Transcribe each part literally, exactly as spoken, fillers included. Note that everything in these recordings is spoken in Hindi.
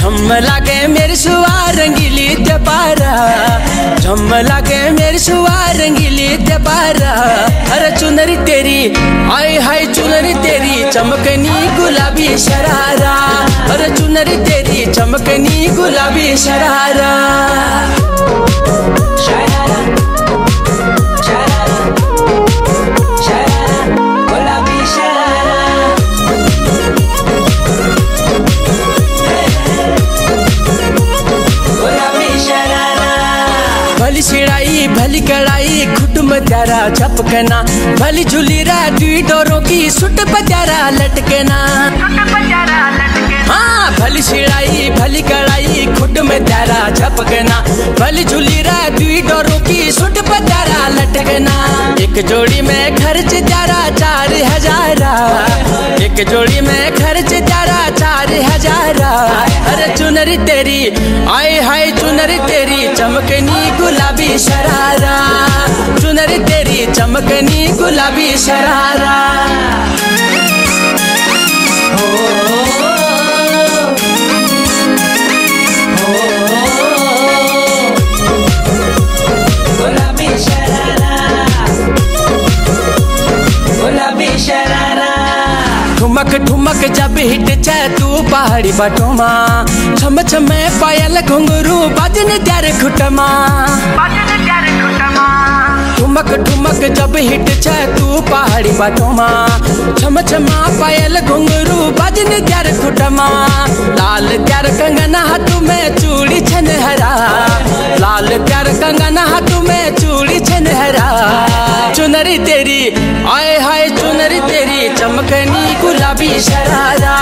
झम लागे मेरी सुवार रंगीली ते पारा, झम लागे मेरी सुवार रंगीली ते पारा। अरे चुनरी तेरी हाय हाय चुनरी तेरी चमकनी गुलाबी शरारा, अरे चुनरी तेरी चमकनी गुलाबी शरारा। भली सिड़ाई भली कड़ाई घुटम त्यारा झपकना, भली झुली रा टी डोरों की सुट पत्यारा लटकना। हाँ भली सिड़ाई भली कड़ाई घुटम त्यारा झपकना, भली झुली रा टी डोरों की सुट पत्यारा लटकना। एक जोड़ी में खर्च त्यारा चार हजारा, एक जोड़ी में खर्च त्यारा चार हजारा। अरे चुनरी तेरी आए हाय चुनरी तेरी चमकनी गुलाबी शरारा, चुनरी तेरी चमकनी गुलाबी शरारा। ठुमक ठुमक जब हिट चे तू पहाड़ी बटोमा, छम छम पायल घुंगरू बाजने त्यारे खुटमा। ठुमक ठुमक जब हिट चे तू पहाड़ी बटोमा, छम छम पायल घुंगरू बाजने त्यारे खुटमा। लाल त्यार कंगन हाथ में चूड़ी छनहरा, लाल त्यार कंगन हाथ में चूड़ी छनहरा। चुनरी तेरी आए हाय चुनरी तेरी चमकनी गुलाबी शरारा,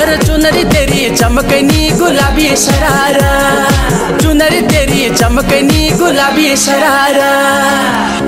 अरे चुनरी तेरी चमकनी गुलाबी शरारा, चुनरी तेरी चमकनी गुलाबी शरारा।